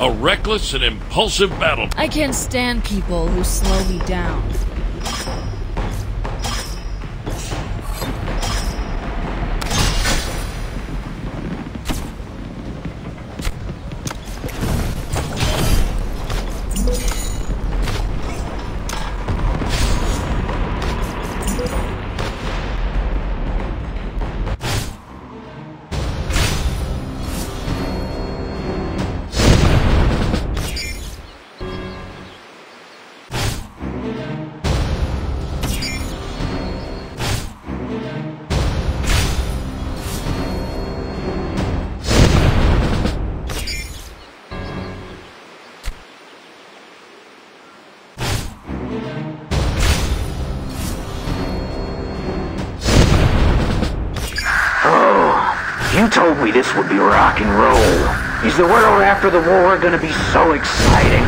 A reckless and impulsive battle. I can't stand people who slow me down. You told me this would be rock and roll. Is the world after the war gonna be so exciting?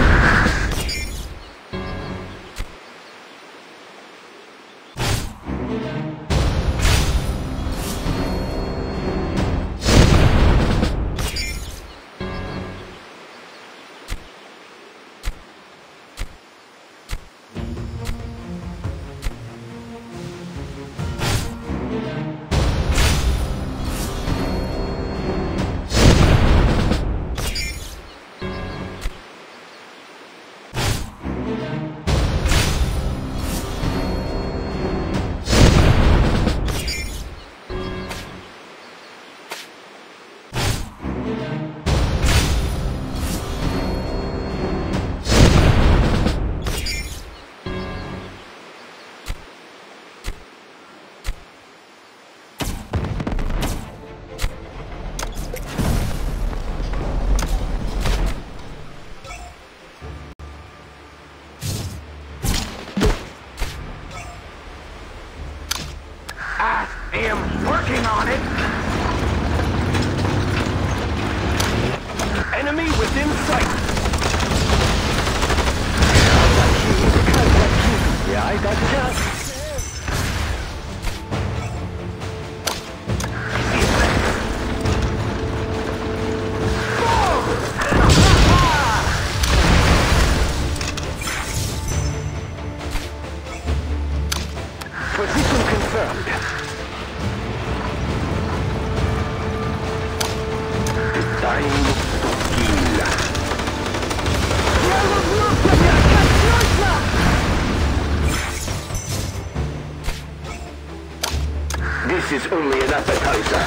This is only an appetizer.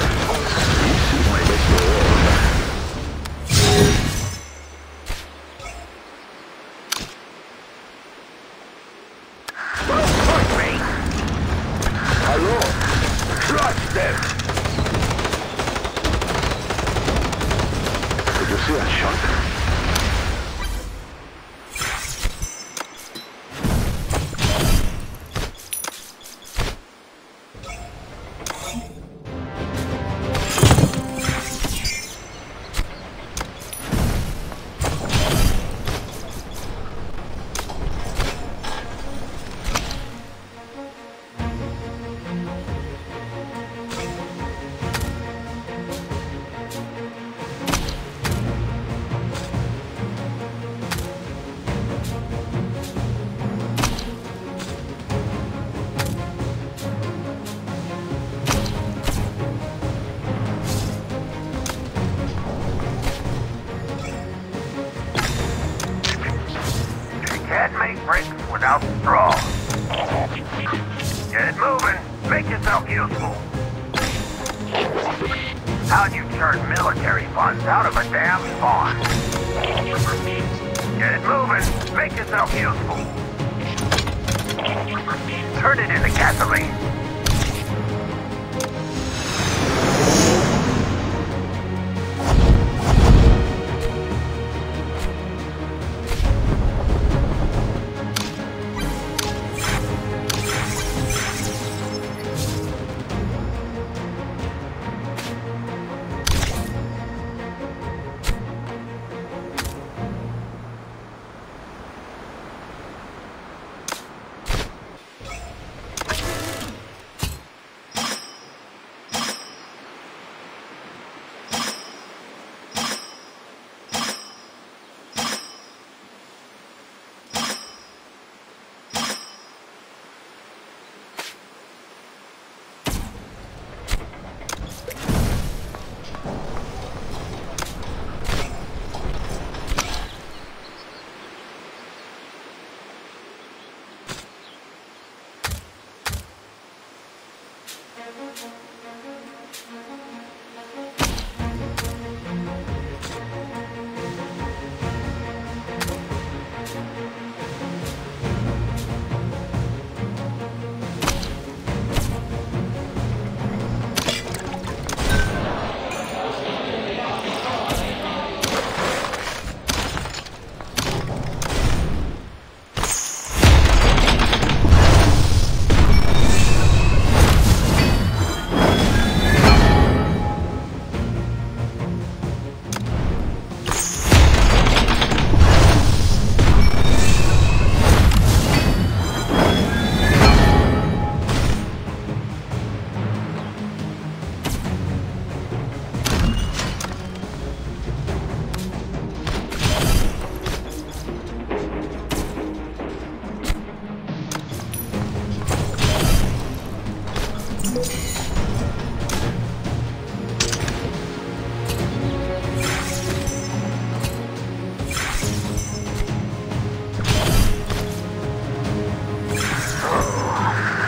Don't hurt me! Hello? Crush them! Did you see that shot?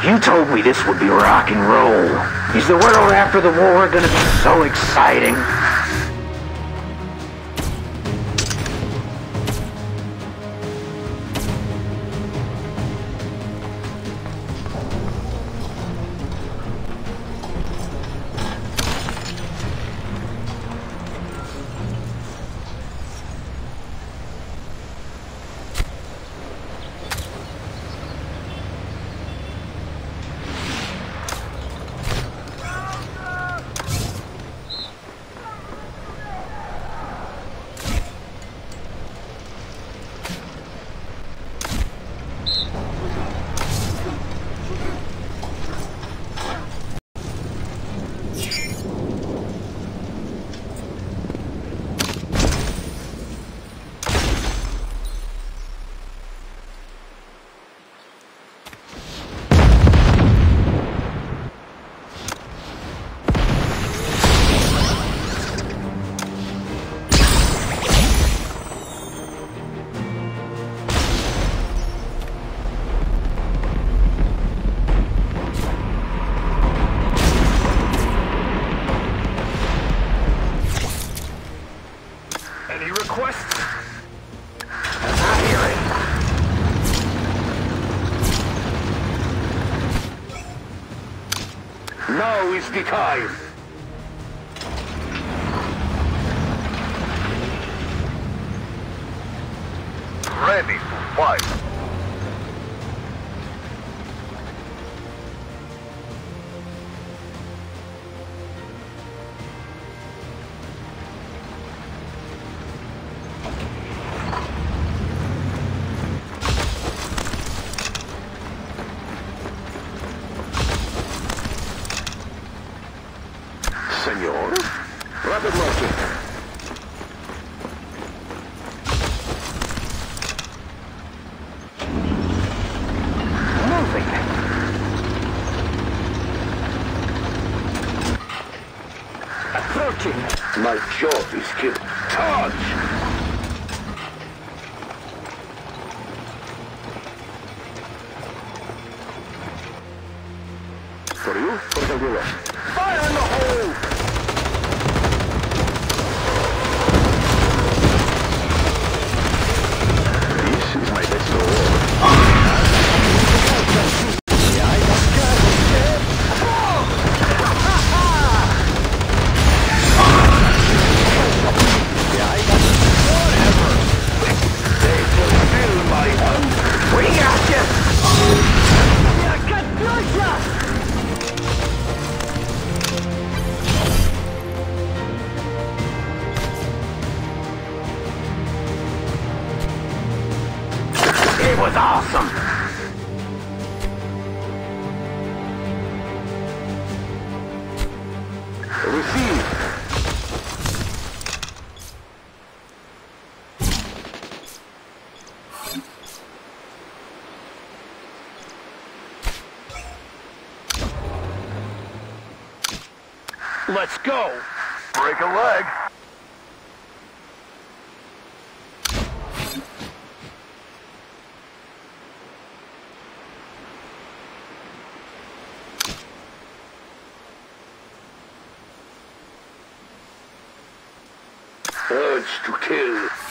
You told me this would be rock and roll. Is the world after the war gonna be so exciting? Because ready to fight. My job is killed. Charge! Let's go! Break a leg! Urge to kill.